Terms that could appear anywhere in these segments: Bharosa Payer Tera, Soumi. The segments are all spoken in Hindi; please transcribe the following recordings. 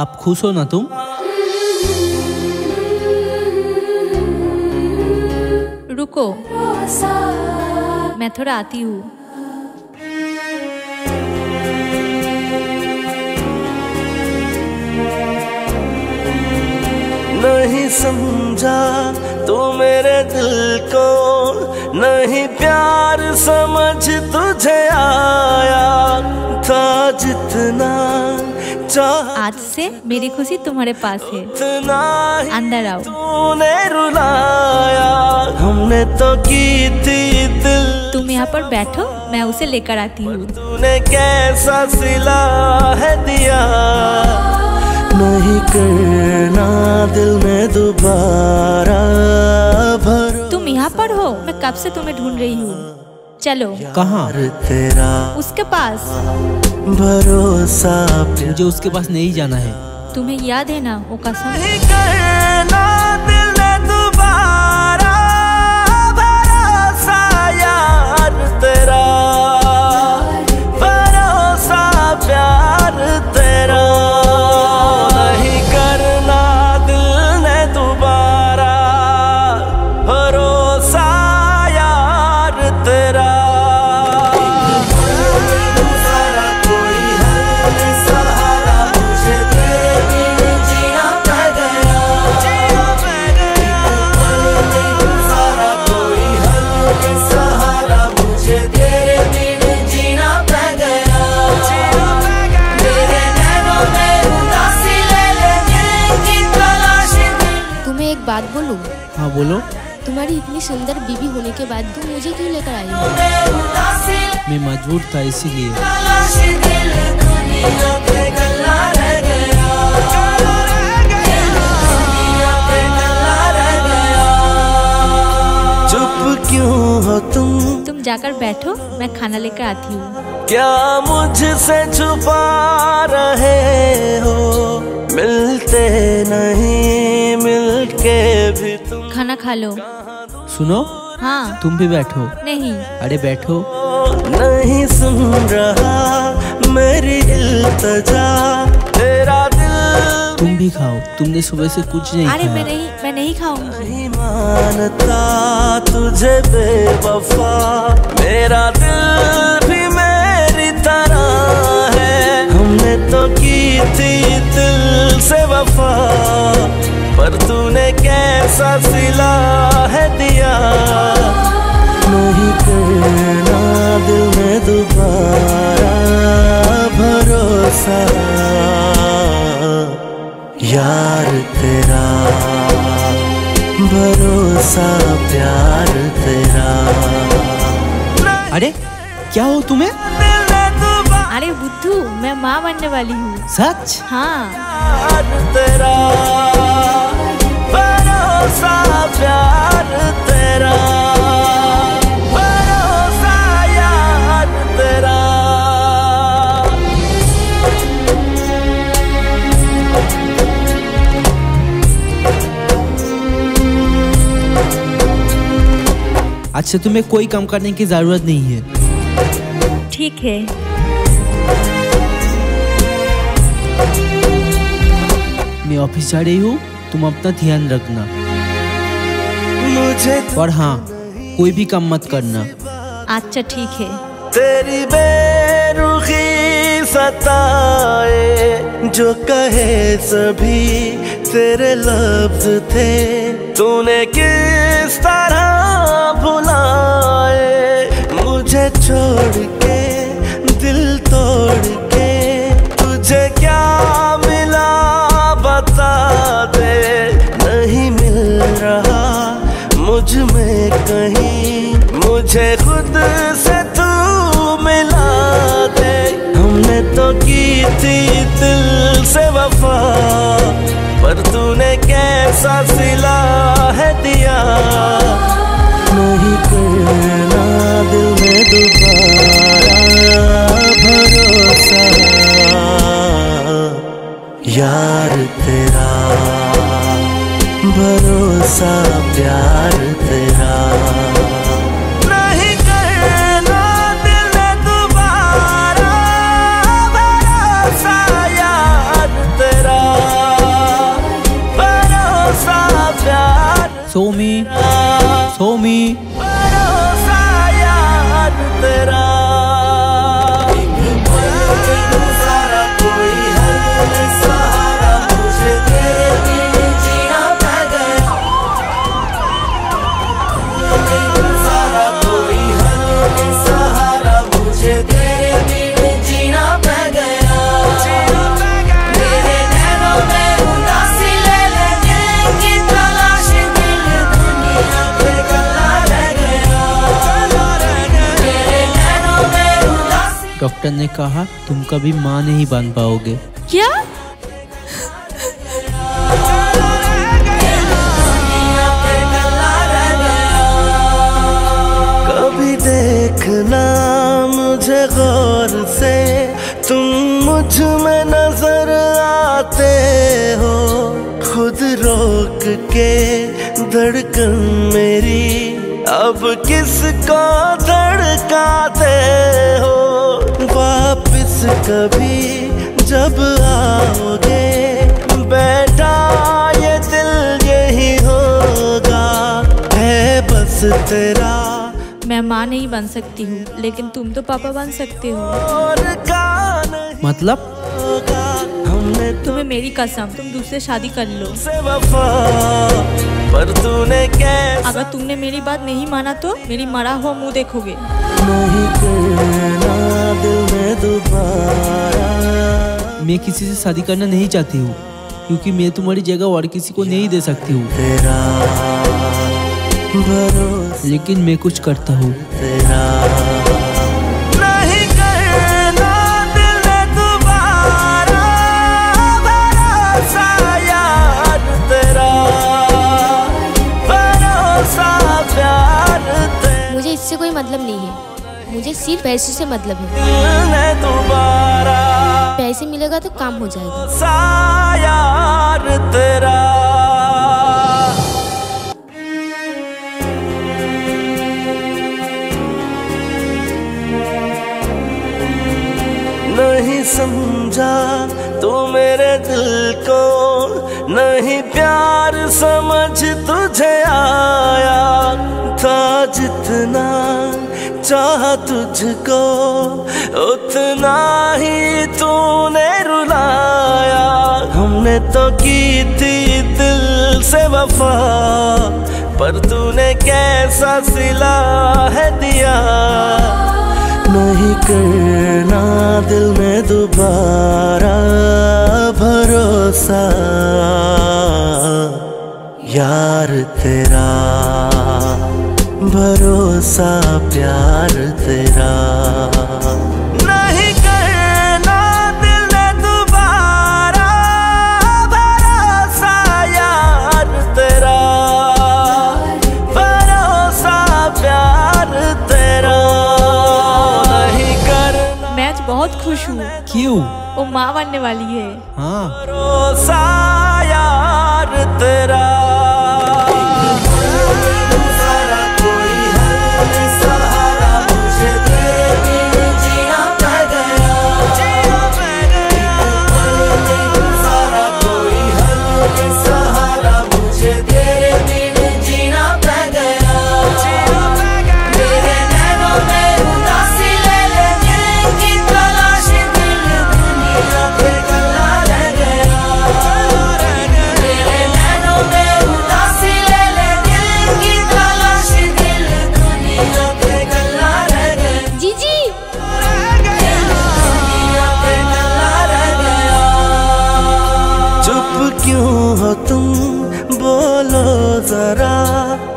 आप खुश हो ना तुम? रुको, मैं थोड़ा आती हूँ। नहीं समझा तू मेरे दिल को, नहीं प्यार समझ तुझे आया था जितना चाह। आज से मेरी खुशी तुम्हारे पास है, अंदर आओ। तूने रुलाया, हमने तो की थी दिल। तुम यहाँ पर बैठो, मैं उसे लेकर आती हूँ। तूने कैसा सिला है दिया, नहीं करना दिल में दोबारा। तुम यहाँ पर हो, मैं कब से तुम्हें ढूंढ रही हूँ। चलो। कहाँ? तेरा उसके पास। भरोसा मुझे उसके पास नहीं जाना है। तुम्हें याद है ना वो कसम? नहीं करना दिल में दोबारा। भरोसा यार तेरा, भरोसा प्यार तेरा। बात बोलूं? हाँ बोलो। तुम्हारी इतनी सुंदर बीवी होने के बाद तुम मुझे क्यों लेकर आई हो? मैं मजबूर था इसीलिए। चुप क्यों हो तुम? तुम जाकर बैठो, मैं खाना लेकर आती हूँ। क्या मुझसे छुपा रहे हो? मिलते नहीं मिलके भी तुम। खाना खा लो। सुनो। हाँ। तुम भी बैठो। नहीं। अरे बैठो। नहीं सुन रहा मेरी इल्तजा, तेरा दिल। तुम भी खाओ, तुमने सुबह से कुछ नहीं खाया। अरे मैं नहीं खाऊंगी। नहीं मानता तुझे बेवफा, मेरा दिल भी मेरी तरह है। हमने तो की थी दिल से वफा, पर तूने कैसा सिला है दिया। नहीं करना दिल में दोबारा। भरोसा यार तेरा, भरोसा प्यार तेरा। अरे क्या हो तुम्हें? अरे बुद्धू, मैं माँ बनने वाली हूँ। सच? हाँ। तेरा भरोसा प्यार तेरा, भरोसा यार तेरा। अच्छा, तुम्हें कोई काम करने की जरूरत नहीं है। ठीक है। मैं ऑफिस जा रही हूँ, तुम अपना ध्यान रखना। मुझे और हाँ, कोई भी काम मत करना। अच्छा ठीक है। तेरी बेरुखी सताए, जो कहे सभी तेरे लफ्ज थे। तूने किस तरह भुलाए, मुझे छोड़ के दिल तोड़ के। तुझे क्या मिला बता दे, नहीं मिल रहा मुझ में कहीं। मुझे खुद से तू मिला दे, हमने तो की थी दिल से वफा, पर तूने कैसा सिला है दिया। नहीं करना दिल में दोबारा। भरोसा यार तेरा, भरोसा प्यार तेरा। नहीं करना दिल में दोबारा। भरोसा यार तेरा। सोमी भरोसा यार तेरा। डॉक्टर ने कहा तुम कभी मां नहीं बन पाओगे। क्या कभी देखना मुझे गौर से, तुम मुझ में नजर आते हो, खुद रोक के धड़कन मेरी, अब किसको धड़काते हो। वापस कभी जब आओगे बेटा ये दिल यही होगा, है बस तेरा। मैं माँ नहीं बन सकती हूँ लेकिन तुम तो पापा बन सकते हो। मतलब तुम्हें मेरी कसम, तुम दूसरे शादी कर लो। पर तूने कैसे, अगर तुमने मेरी बात नहीं माना तो मेरी मरा हुआ मुँह देखोगे। मैं किसी से शादी करना नहीं चाहती हूँ क्योंकि मैं तुम्हारी जगह और किसी को नहीं दे सकती हूँ, लेकिन मैं कुछ करता हूँ। मुझे इससे कोई मतलब नहीं है, मुझे सिर्फ पैसे से मतलब है। पैसे मिलेगा तो काम हो जाएगा। नहीं समझा तू मेरे दिल को, नहीं प्यार समझ तुझे आया था, जितना चाहा तुझको उतना ही तूने रुलाया। हमने तो की थी दिल से वफा, पर तूने कैसा सिला है दिया। नहीं करना दिल में दोबारा भरोसा यार तेरा, भरोसा प्यार तेरा। नहीं करना दिल में दोबारा भरोसा यार तेरा, भरोसा प्यार तेरा। नहीं करना। मैं आज बहुत खुश हूँ। क्यों? वो माँ बनने वाली है। हाँ। भरोसा यार तेरा।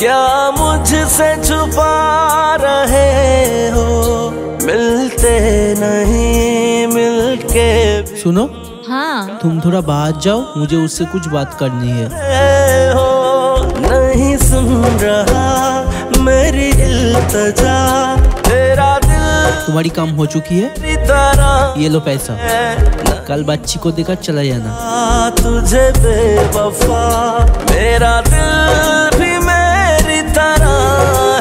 क्या मुझसे छुपा रहे हो, मिलते नहीं मिलके। सुनो। हाँ। तुम थोड़ा बाहर जाओ, मुझे उससे कुछ बात करनी है। नहीं सुन रहा मेरी इल्तजा, तेरा दिल। तुम्हारी काम हो चुकी है, ये लो पैसा, कल बच्ची को देखा चला जाना। तुझे बेवफा मेरा दिल भी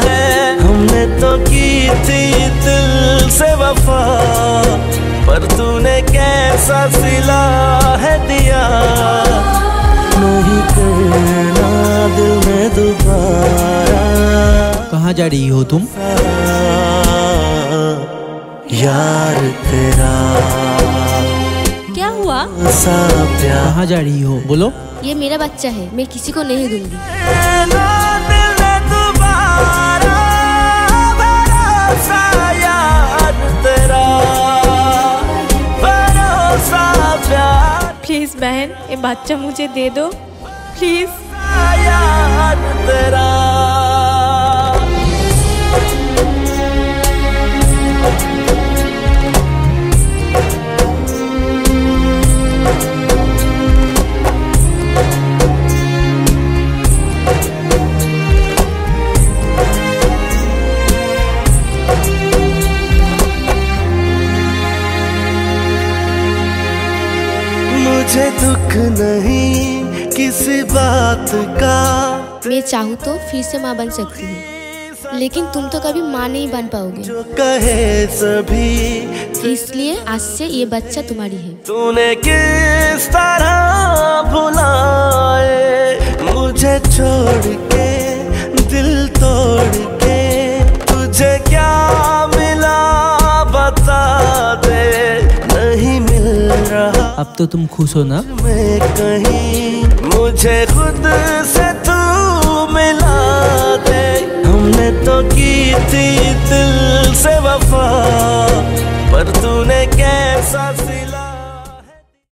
है, हमने तो की थी दिल से वफा, पर तूने कैसा सिला है दिया। नहीं करना दिल में दुख। कहाँ जा रही हो तुम? यार तेरा क्या हुआ? कहाँ जा रही हो? बोलो। ये मेरा बच्चा है, मैं किसी को नहीं दूंगी। प्लीज बहन, ये बच्चा मुझे दे दो प्लीज। तेरा मुझे दुख नहीं किसी बात का। मैं चाहूँ तो फिर से माँ बन सकती हूँ, लेकिन तुम तो कभी माँ नहीं बन पाओगे। जो कहे सभी, इसलिए आज से ये बच्चा तुम्हारी है। तूने किस तरह भुलाए मुझे छोड़ के, दिल तोड़ के। तुझे क्या मिला बता दे, नहीं मिल रहा। अब तो तुम खुश हो ना? मैं कहीं मुझे खुद से तू मिला दे। हमने तो की थी दिल से वफा, पर तूने कैसा सिला।